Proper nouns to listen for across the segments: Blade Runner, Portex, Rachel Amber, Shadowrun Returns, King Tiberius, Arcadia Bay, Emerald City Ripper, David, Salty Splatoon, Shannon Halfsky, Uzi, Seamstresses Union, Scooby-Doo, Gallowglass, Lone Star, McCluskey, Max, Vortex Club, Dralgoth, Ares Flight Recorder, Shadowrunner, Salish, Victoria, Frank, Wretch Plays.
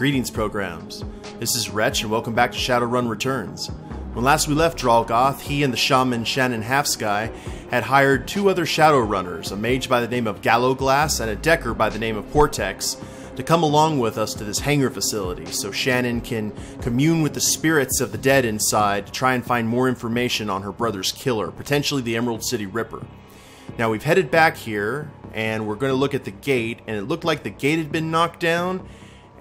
Greetings programs. This is Wretch and welcome back to Shadowrun Returns. When last we left Dralgoth, he and the shaman Shannon Halfsky had hired two other Shadowrunners, a mage by the name of Gallowglass and a decker by the name of Portex, to come along with us to this hangar facility so Shannon can commune with the spirits of the dead inside to try and find more information on her brother's killer, potentially the Emerald City Ripper. Now we've headed back here and we're going to look at the gate, and it looked like the gate had been knocked down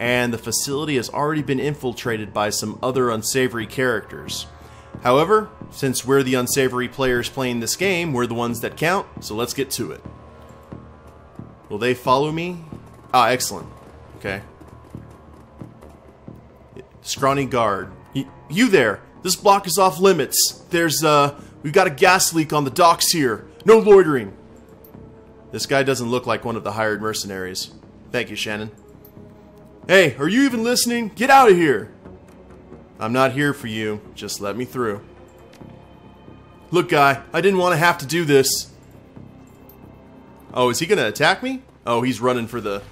and the facility has already been infiltrated by some other unsavory characters. However, since we're the unsavory players playing this game, we're the ones that count, so let's get to it. Will they follow me? Ah, excellent. Okay. Scrawny guard. You there! This block is off limits! We've got a gas leak on the docks here! No loitering! This guy doesn't look like one of the hired mercenaries. Thank you, Shannon. Hey, are you even listening? Get out of here! I'm not here for you. Just let me through. Look, guy, I didn't want to have to do this. Oh, is he gonna attack me? Oh, he's running for the...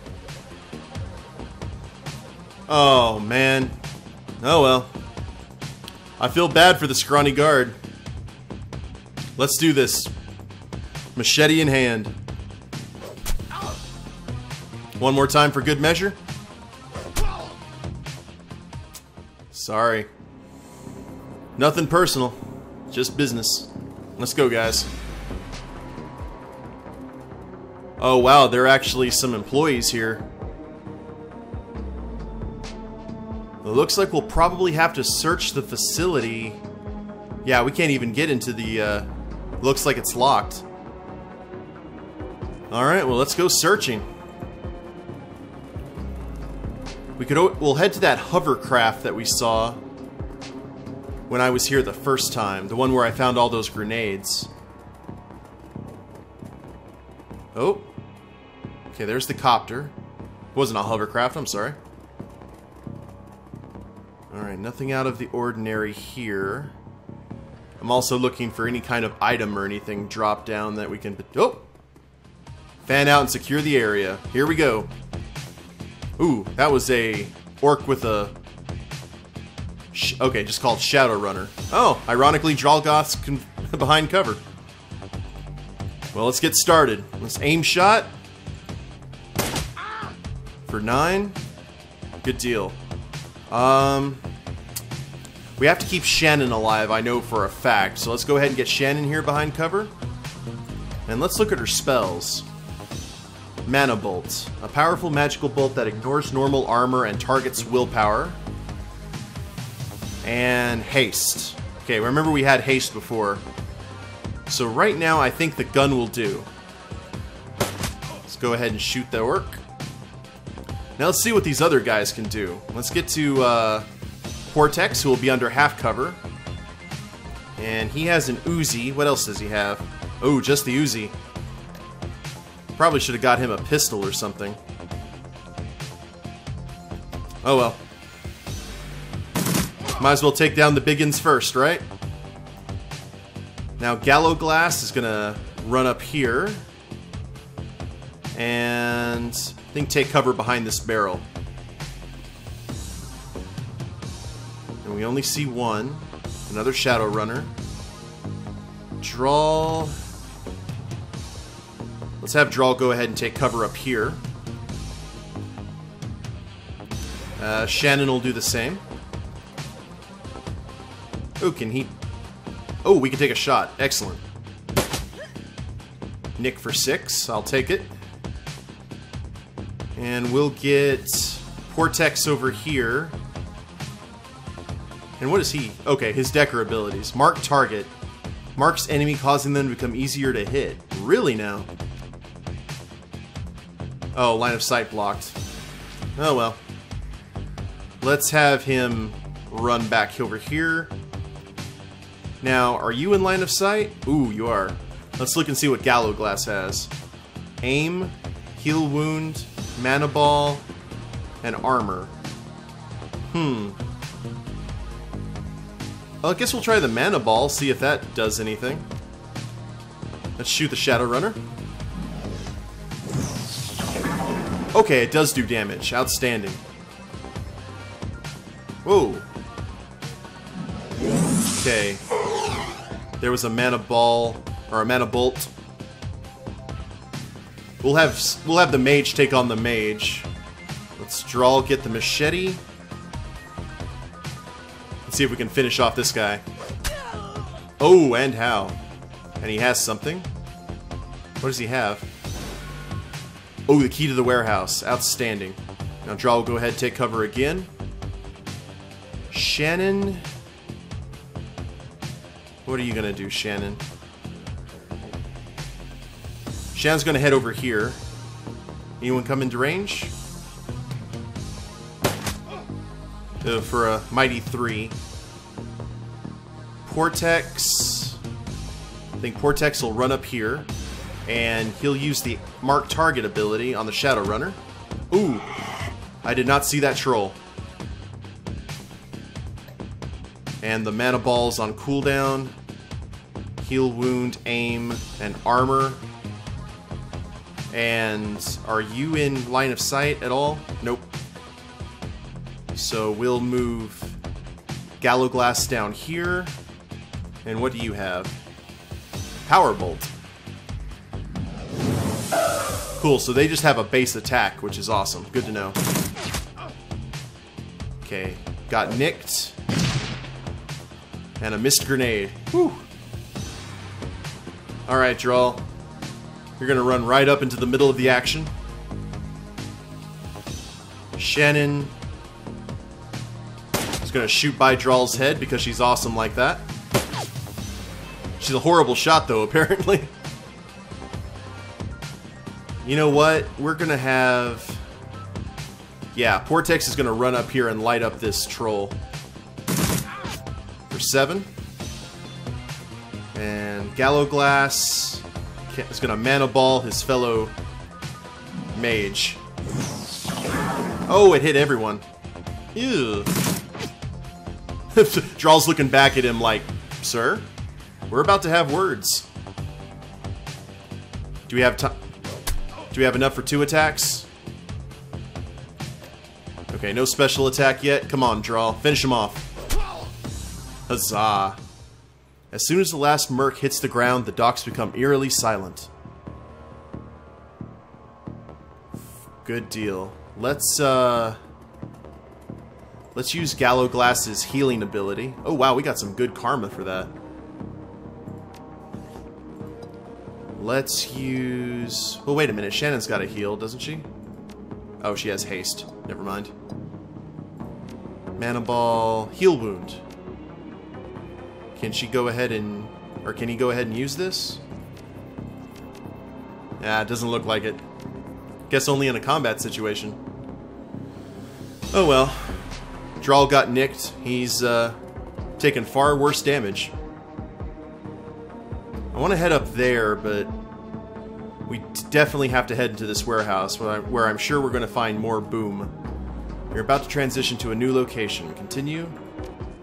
Oh, man. Oh, well. I feel bad for the scrawny guard. Let's do this. Machete in hand. One more time for good measure. Sorry. Nothing personal. Just business. Let's go, guys. Oh, wow. There are actually some employees here. It looks like we'll probably have to search the facility. Yeah, we can't even get into the... looks like it's locked. Alright, well, let's go searching. We'll head to that hovercraft that we saw when I was here the first time. The one where I found all those grenades. Oh. Okay, there's the copter. It wasn't a hovercraft, I'm sorry. Alright, nothing out of the ordinary here. I'm also looking for any kind of item or anything drop down that we can... Oh! Fan out and secure the area. Here we go. Ooh, that was a orc with a... okay, just called Shadowrunner. Oh, ironically, Dralgoth's behind cover. Well, let's get started. Let's aim shot. For 9. Good deal. We have to keep Shannon alive, I know for a fact. So let's go ahead and get Shannon here behind cover. And let's look at her spells. Mana Bolt. A powerful magical bolt that ignores normal armor and targets willpower. And haste. Okay, remember we had haste before. So right now I think the gun will do. Let's go ahead and shoot the orc. Now let's see what these other guys can do. Let's get to Portex, who will be under half cover. And he has an Uzi. What else does he have? Oh, just the Uzi. Probably should have got him a pistol or something. Oh well. Might as well take down the biggins first, right? Now Gallowglass is gonna run up here. And I think take cover behind this barrel. And we only see one. Another Shadowrunner. Draw... Let's have Drawl go ahead and take cover up here. Shannon will do the same. Oh, can he... Oh, we can take a shot. Excellent. Nick for 6. I'll take it. And we'll get Portex over here. And what is he? Okay, his Decker abilities. Mark target. Marks enemy, causing them to become easier to hit. Really now? Oh, line of sight blocked. Oh well. Let's have him run back over here. Now, are you in line of sight? Ooh, you are. Let's look and see what Gallowglass has. Aim, heal wound, mana ball, and armor. Well, I guess we'll try the mana ball, see if that does anything. Let's shoot the Shadowrunner. Okay, it does do damage. Outstanding. Whoa. Okay. There was a mana ball or a mana bolt. We'll have the mage take on the mage. Let's get the machete. Let's see if we can finish off this guy. Oh, and how? And he has something. What does he have? Oh, the key to the warehouse. Outstanding. Now Draw will go ahead and take cover again. Shannon, what are you gonna do, Shannon? Shannon's gonna head over here. Anyone come into range? For a mighty 3. Portex. I think Portex will run up here, and he'll use the mark target ability on the Shadowrunner. Ooh, I did not see that troll. And the mana ball's on cooldown. Heal, wound, aim, and armor. And are you in line of sight at all? Nope. So we'll move Gallowglass down here. And what do you have? Powerbolt. Cool, so they just have a base attack, which is awesome. Good to know. Okay, got nicked. And a missed grenade. Whew. Alright, Drawl. You're gonna run right up into the middle of the action. Shannon is gonna shoot by Drawl's head because she's awesome like that. She's a horrible shot though, apparently. You know what? We're gonna have... yeah, Portex is gonna run up here and light up this troll. For 7. And Gallowglass is gonna mana ball his fellow mage. Oh, it hit everyone. Ew. Drawl's looking back at him like, sir, we're about to have words. Do we have time? Do we have enough for 2 attacks? Okay, no special attack yet. Come on, Drawl. Finish him off. Huzzah. As soon as the last merc hits the ground, the docks become eerily silent. Good deal. Let's use Gallowglass's healing ability. Oh wow, we got some good karma for that. Let's use... well, wait a minute. Shannon's got a heal, doesn't she? Oh, she has haste. Never mind. Mana ball, heal wound. Can she go ahead and... or can he go ahead and use this? Nah, it doesn't look like it. Guess only in a combat situation. Oh well. Drawl got nicked. He's taken far worse damage. I want to head up there, but we definitely have to head into this warehouse, where I'm sure we're going to find more boom. You're about to transition to a new location. Continue?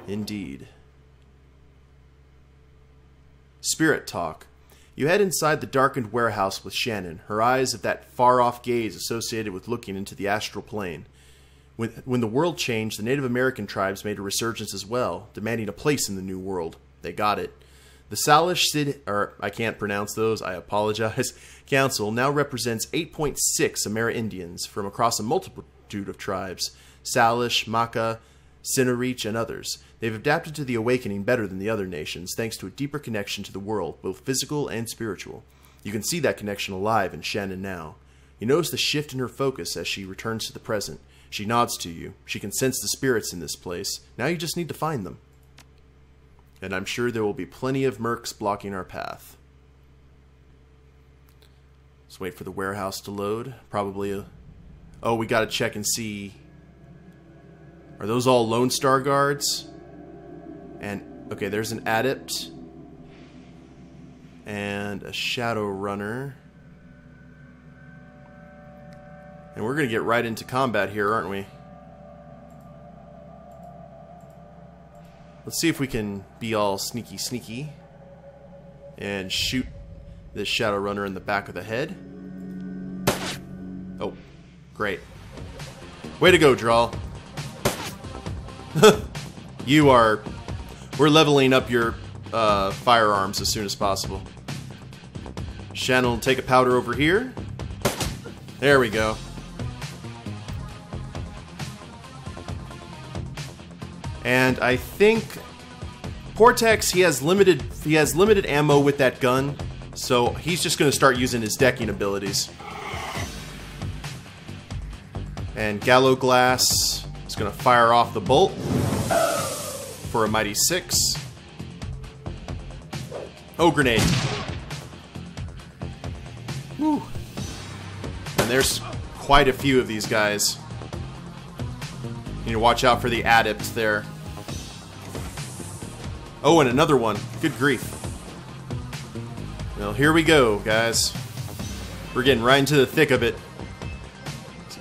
Indeed. Spirit talk. You head inside the darkened warehouse with Shannon, her eyes of that far-off gaze associated with looking into the astral plane. When the world changed, the Native American tribes made a resurgence as well, demanding a place in the new world. They got it. The Salish City, or I can't pronounce those, I apologize, Council now represents 8.6 Amerindians from across a multitude of tribes, Salish, Maka, Sinarich, and others. They've adapted to the awakening better than the other nations, thanks to a deeper connection to the world, both physical and spiritual. You can see that connection alive in Shannon now. You notice the shift in her focus as she returns to the present. She nods to you. She can sense the spirits in this place. Now you just need to find them. And I'm sure there will be plenty of mercs blocking our path. Let's wait for the warehouse to load. Probably a... oh, we gotta check and see... are those all Lone Star guards? And... okay, there's an adept. And a shadow runner. And we're gonna get right into combat here, aren't we? Let's see if we can be all sneaky and shoot this Shadowrunner in the back of the head. Oh, great. Way to go, Drawl. You are... We're leveling up your firearms as soon as possible. Shannon will take a powder over here. There we go. And I think Portex, he has limited ammo with that gun, so he's just going to start using his decking abilities. And Gallowglass is going to fire off the bolt for a mighty 6. Oh, grenade. Woo. And there's quite a few of these guys. You need to watch out for the adepts there. Oh, and another one. Good grief. Well, here we go, guys. We're getting right into the thick of it.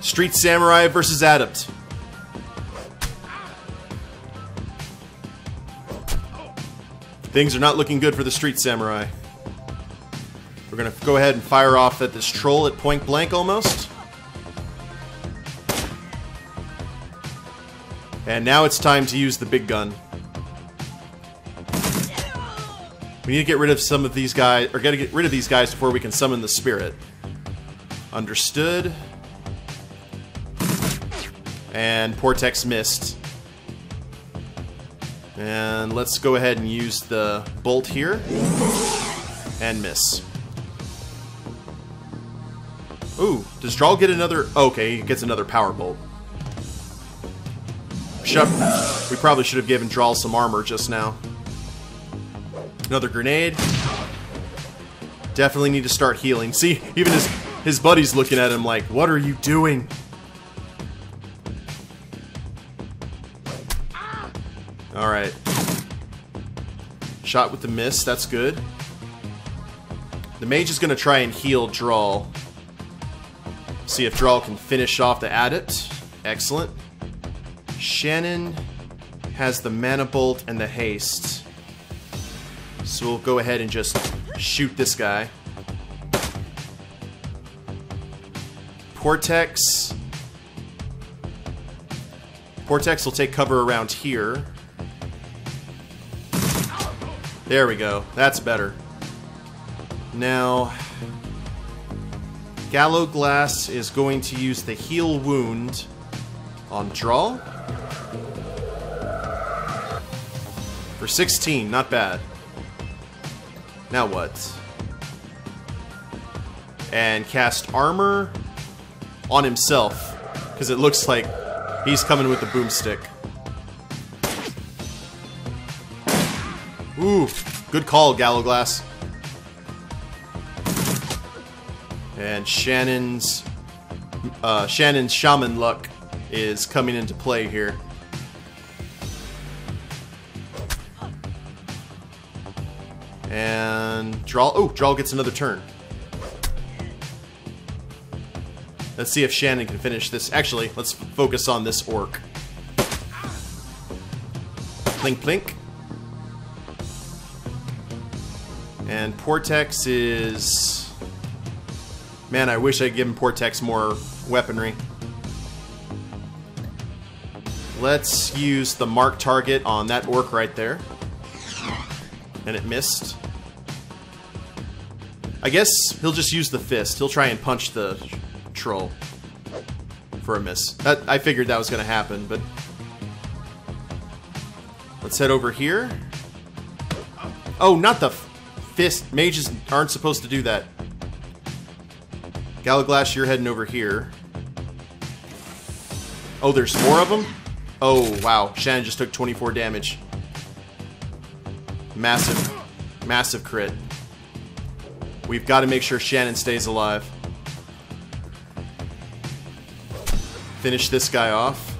Street Samurai versus Adept. Things are not looking good for the Street Samurai. We're gonna go ahead and fire off at this troll at point blank almost. And now it's time to use the big gun. We need to get rid of some of these guys, or gotta get rid of these guys before we can summon the spirit. Understood. And Portex missed. And let's go ahead and use the bolt here. And miss. Ooh, does Drawl get another? Okay, he gets another power bolt. We probably should have given Drawl some armor just now. Another grenade. Definitely need to start healing. See, even his buddy's looking at him like, what are you doing? Alright. Shot with the miss, that's good. The mage is gonna try and heal Drawl. See if Drawl can finish off the adept. Excellent. Shannon has the mana bolt and the haste. So we'll go ahead and just shoot this guy. Portex will take cover around here. There we go. That's better. Now, Gallowglass is going to use the heal wound on Drawl. For 16, not bad. Now what? And cast armor on himself, because it looks like he's coming with the boomstick. Ooh, good call, Gallowglass. And Shannon's shaman luck is coming into play here. And Drawl gets another turn. Let's see if Shannon can finish this. Actually, let's focus on this orc. Plink, plink. And Portex is... Man, I wish I'd given Portex more weaponry. Let's use the mark target on that orc right there. And it missed. I guess he'll just use the fist. He'll try and punch the troll for a miss. I figured that was going to happen, but... Let's head over here. Oh, not the... Fist. Mages aren't supposed to do that. Gallowglass, you're heading over here. Oh, there's 4 of them? Oh, wow. Shannon just took 24 damage. Massive, massive crit. We've got to make sure Shannon stays alive. Finish this guy off.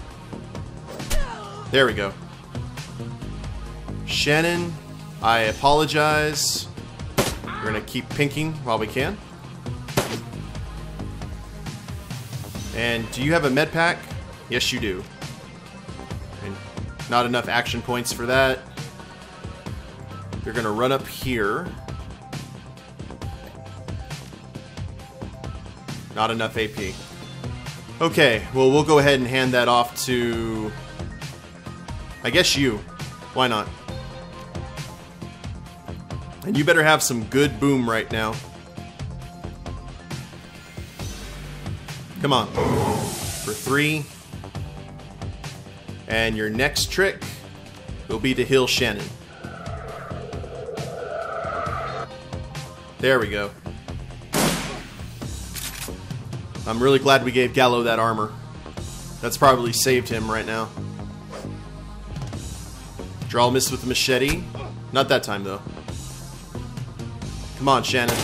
There we go. Shannon, I apologize. We're gonna keep pinking while we can. And do you have a med pack? Yes, you do. And not enough action points for that. You're gonna run up here. Not enough AP. Okay, well, we'll go ahead and hand that off to I guess you. Why not? And you better have some good boom right now. Come on. For 3. And your next trick will be to heal Shannon. There we go. I'm really glad we gave Gallo that armor. That's probably saved him right now. Draw a miss with the machete. Not that time, though. Come on, Shannon.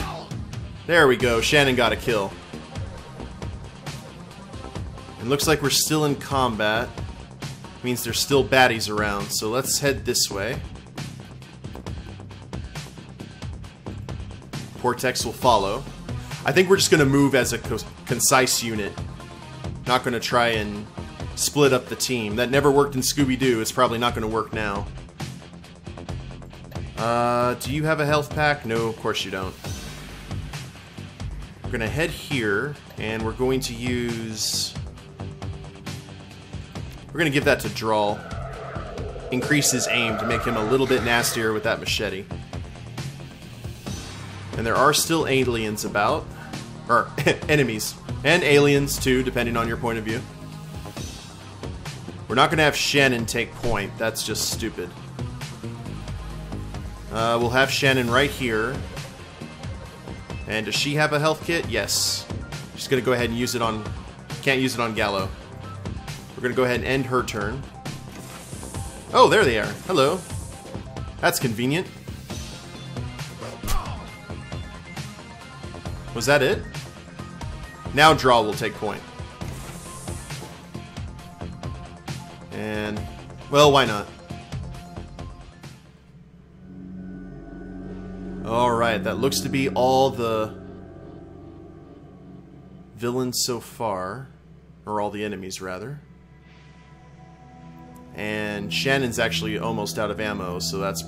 There we go. Shannon got a kill. It looks like we're still in combat. Means there's still baddies around, so let's head this way. Portex will follow. I think we're just going to move as a concise unit. Not going to try and split up the team. That never worked in Scooby-Doo. It's probably not going to work now. Do you have a health pack? No, of course you don't. We're going to head here, and we're going to use... We're going to give that to Drawl. Increase his aim to make him a little bit nastier with that machete. And there are still aliens about. Or, enemies. And aliens, too, depending on your point of view. We're not going to have Shannon take point. That's just stupid. We'll have Shannon right here. And does she have a health kit? Yes. She's going to go ahead and use it on... Can't use it on Gallo. We're going to go ahead and end her turn. Oh, there they are. Hello. That's convenient. Was that it? Now Draw will take point. And, well, why not? Alright, that looks to be all the villains so far. Or all the enemies, rather. And Shannon's actually almost out of ammo, so that's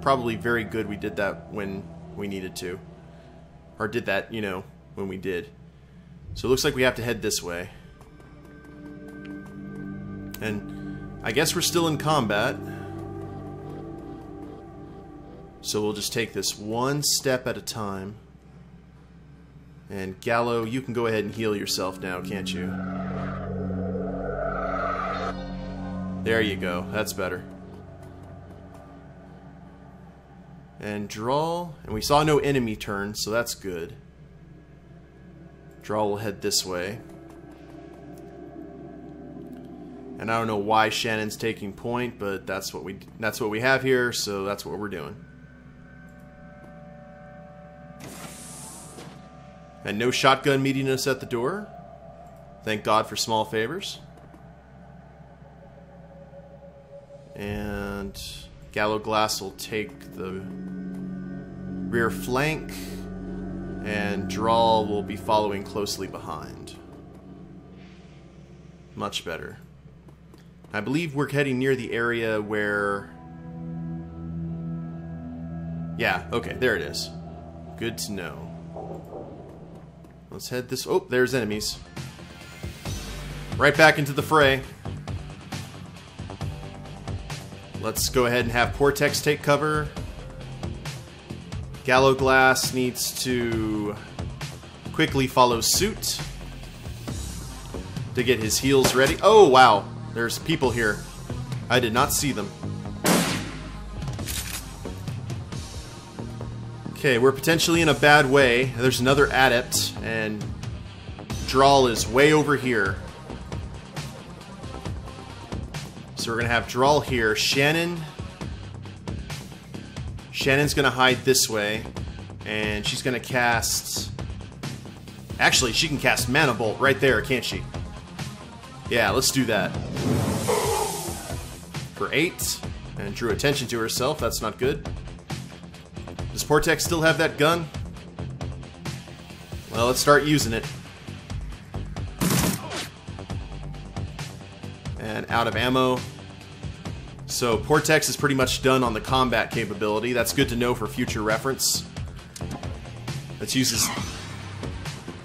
probably very good we did that when we needed to. Or did that, you know, when we did. So it looks like we have to head this way. And I guess we're still in combat. So we'll just take this one step at a time. And Gallo, you can go ahead and heal yourself now, can't you? There you go. That's better. And Drawl. And we saw no enemy turn, so that's good. Drawl will head this way. And I don't know why Shannon's taking point, but that's what we have here, so that's what we're doing. And no shotgun meeting us at the door. Thank God for small favors. And Gallowglass will take the rear flank, and Drawl will be following closely behind. Much better. I believe we're heading near the area where... Yeah, okay, there it is. Good to know. Let's head this... Oh, there's enemies. Right back into the fray. Let's go ahead and have Portex take cover. Gallowglass needs to quickly follow suit to get his heals ready. Oh, wow. There's people here. I did not see them. Okay, we're potentially in a bad way. There's another adept, and Drawl is way over here. So we're going to have Drawl here. Shannon's going to hide this way, and she's going to cast... Actually, she can cast Mana Bolt right there, can't she? Yeah, let's do that. For 8, and drew attention to herself. That's not good. Does Portex still have that gun? Well, let's start using it. And out of ammo. So Portex is pretty much done on the combat capability. That's good to know for future reference. Let's use his...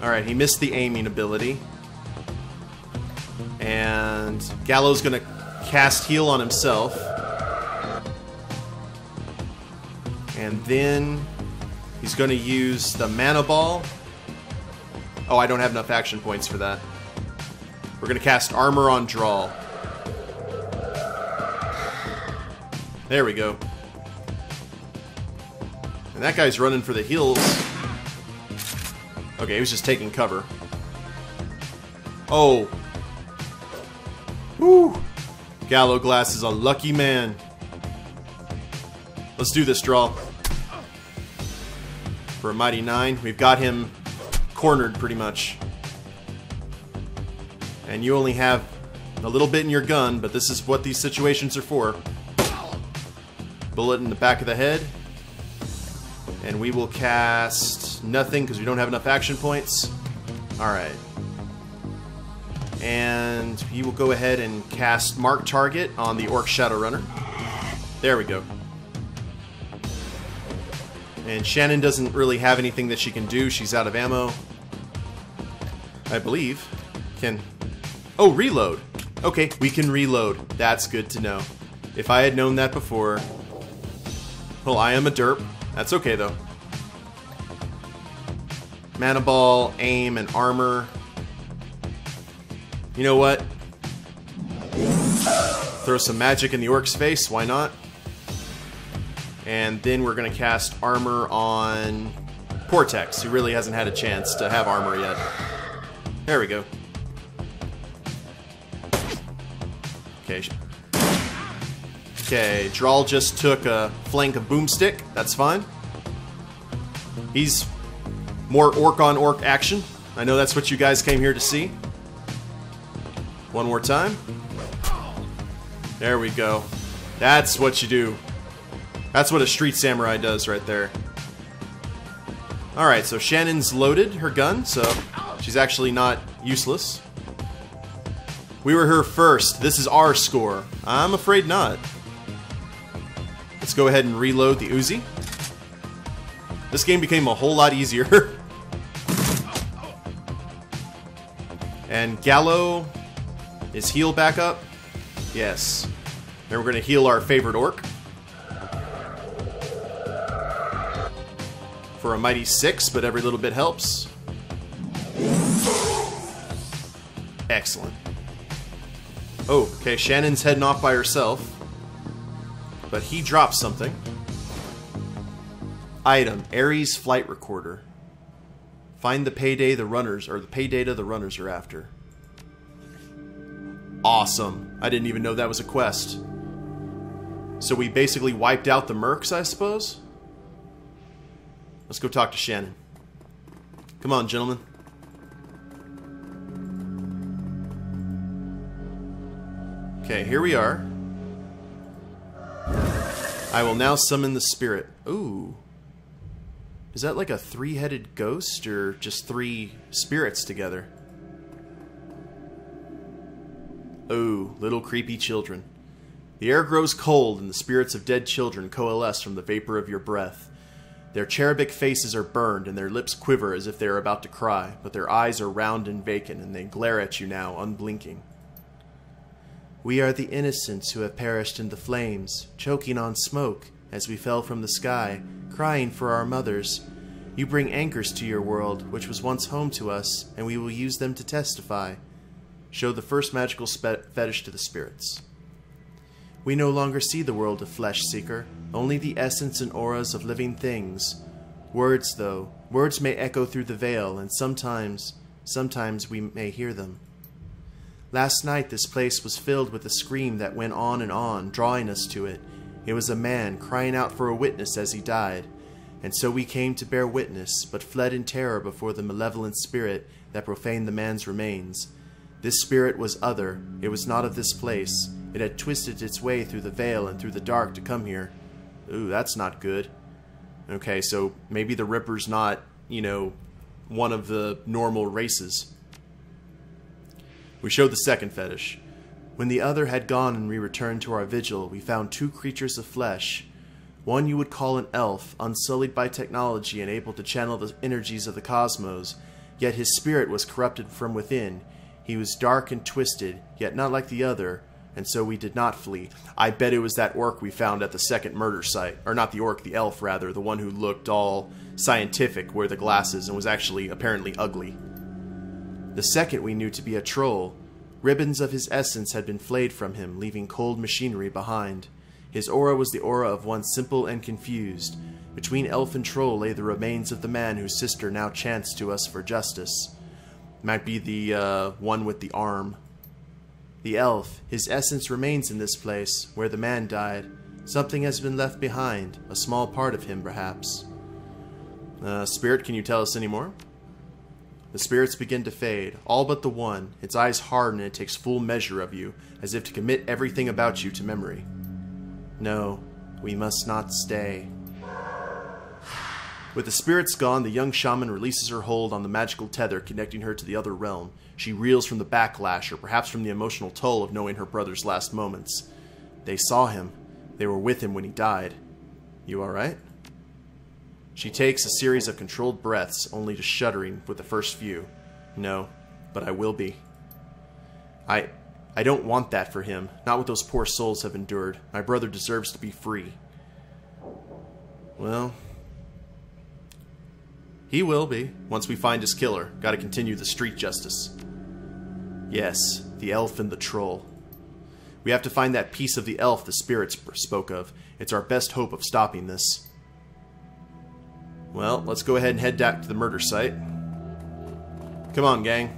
Alright, he missed the aiming ability. And Gallo's gonna cast heal on himself. And then he's going to use the mana ball. Oh, I don't have enough action points for that. We're going to cast armor on Drawl. There we go. And that guy's running for the hills. Okay, he was just taking cover. Oh. Woo! Gallowglass is a lucky man. Let's do this, Drawl. For a mighty 9. We've got him cornered, pretty much. And you only have a little bit in your gun, but this is what these situations are for. Bullet in the back of the head. And we will cast nothing because we don't have enough action points. Alright. And he will go ahead and cast Mark Target on the Orc Shadowrunner. There we go. And Shannon doesn't really have anything that she can do. She's out of ammo, I believe. Can... oh, reload. Okay, we can reload. That's good to know. If I had known that before... well, I am a derp. That's okay, though. Mana ball, aim, and armor. You know what? Throw some magic in the orc's face. Why not? And then we're going to cast armor on Portex, who really hasn't had a chance to have armor yet. There we go. Okay. Okay, Drawl just took a flank of Boomstick. That's fine. He's more orc-on-orc action. I know that's what you guys came here to see. One more time. There we go. That's what you do. That's what a street samurai does right there. Alright, so Shannon's loaded her gun, so she's actually not useless. We were here first. This is our score. I'm afraid not. Let's go ahead and reload the Uzi. This game became a whole lot easier. And Gallo is heal back up. Yes. And we're going to heal our favorite orc. For a mighty 6, but every little bit helps. Excellent. Oh, okay, Shannon's heading off by herself. But he drops something. Item, Ares Flight Recorder. Find the payday the runners, or the pay data the runners are after. Awesome. I didn't even know that was a quest. So we basically wiped out the mercs, I suppose? Let's go talk to Shannon. Come on, gentlemen. Okay, here we are. I will now summon the spirit. Ooh. Is that like a three-headed ghost or just three spirits together? Ooh, little creepy children. The air grows cold and the spirits of dead children coalesce from the vapor of your breath. Their cherubic faces are burned, and their lips quiver as if they are about to cry, but their eyes are round and vacant, and they glare at you now, unblinking. We are the innocents who have perished in the flames, choking on smoke as we fell from the sky, crying for our mothers. You bring anchors to your world, which was once home to us, and we will use them to testify. Show the first magical fetish to the spirits. We no longer see the world of Flesh Seeker, only the essence and auras of living things. Words, though, words may echo through the veil, and sometimes we may hear them. Last night this place was filled with a scream that went on, drawing us to it. It was a man crying out for a witness as he died, and so we came to bear witness, but fled in terror before the malevolent spirit that profaned the man's remains. This spirit was other, it was not of this place. It had twisted its way through the veil and through the dark to come here. Ooh, that's not good. Okay, so maybe the Ripper's not, you know, one of the normal races. We showed the second fetish. When the other had gone and we returned to our vigil, we found two creatures of flesh. One you would call an elf, unsullied by technology and able to channel the energies of the cosmos, yet his spirit was corrupted from within. He was dark and twisted, yet not like the other, and so we did not flee. I bet it was that orc we found at the second murder site. Or not the orc, the elf, rather. The one who looked all scientific, wore the glasses, and was actually apparently ugly. The second we knew to be a troll. Ribbons of his essence had been flayed from him, leaving cold machinery behind. His aura was the aura of one simple and confused. Between elf and troll lay the remains of the man whose sister now chants to us for justice. Might be the one with the arm. The elf, his essence remains in this place, where the man died. Something has been left behind, a small part of him, perhaps. Spirit, can you tell us any more? The spirits begin to fade, all but the one. Its eyes harden and it takes full measure of you, as if to commit everything about you to memory. No, we must not stay. With the spirits gone, the young shaman releases her hold on the magical tether connecting her to the other realm. She reels from the backlash, or perhaps from the emotional toll of knowing her brother's last moments. They saw him. They were with him when he died. You alright? She takes a series of controlled breaths, only to shuddering with the first few. No, but I will be. I don't want that for him. Not what those poor souls have endured. My brother deserves to be free. Well, he will be, once we find his killer. Gotta continue the street justice. Yes, the elf and the troll. We have to find that piece of the elf the spirits spoke of. It's our best hope of stopping this. Well, let's go ahead and head back to the murder site. Come on, gang.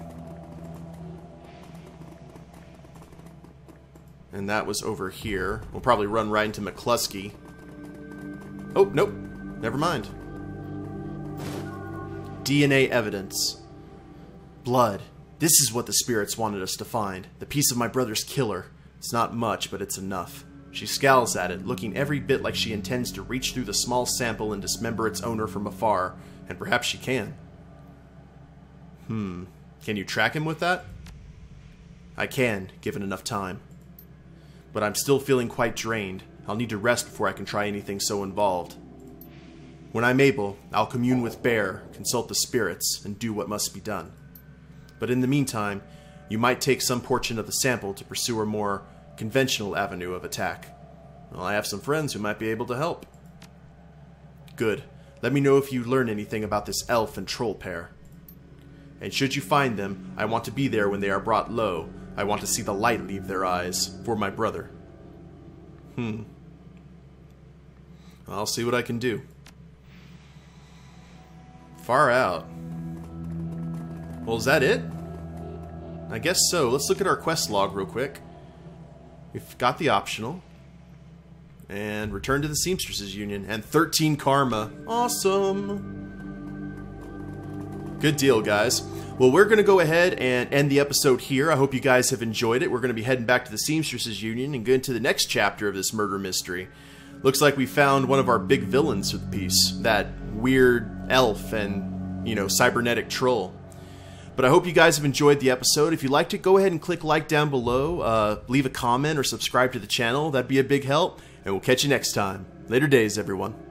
And that was over here. We'll probably run right into McCluskey. Oh, nope. Never mind. DNA evidence. Blood. This is what the spirits wanted us to find. The piece of my brother's killer. It's not much, but it's enough. She scowls at it, looking every bit like she intends to reach through the small sample and dismember its owner from afar. And perhaps she can. Can you track him with that? I can, given enough time. But I'm still feeling quite drained. I'll need to rest before I can try anything so involved. When I'm able, I'll commune with Bear, consult the spirits, and do what must be done. But in the meantime, you might take some portion of the sample to pursue a more conventional avenue of attack. Well, I have some friends who might be able to help. Good. Let me know if you learn anything about this elf and troll pair. And should you find them, I want to be there when they are brought low. I want to see the light leave their eyes. For my brother. I'll see what I can do. Far out. Well, is that it? I guess so. Let's look at our quest log real quick. We've got the optional. And return to the Seamstresses Union. And 13 karma. Awesome. Good deal, guys. Well, we're going to go ahead and end the episode here. I hope you guys have enjoyed it. We're going to be heading back to the Seamstresses Union and go into the next chapter of this murder mystery. Looks like we found one of our big villains for the piece. That weird elf and, you know, cybernetic troll. But I hope you guys have enjoyed the episode. If you liked it, go ahead and click like down below. Leave a comment or subscribe to the channel. That'd be a big help. And we'll catch you next time. Later days, everyone.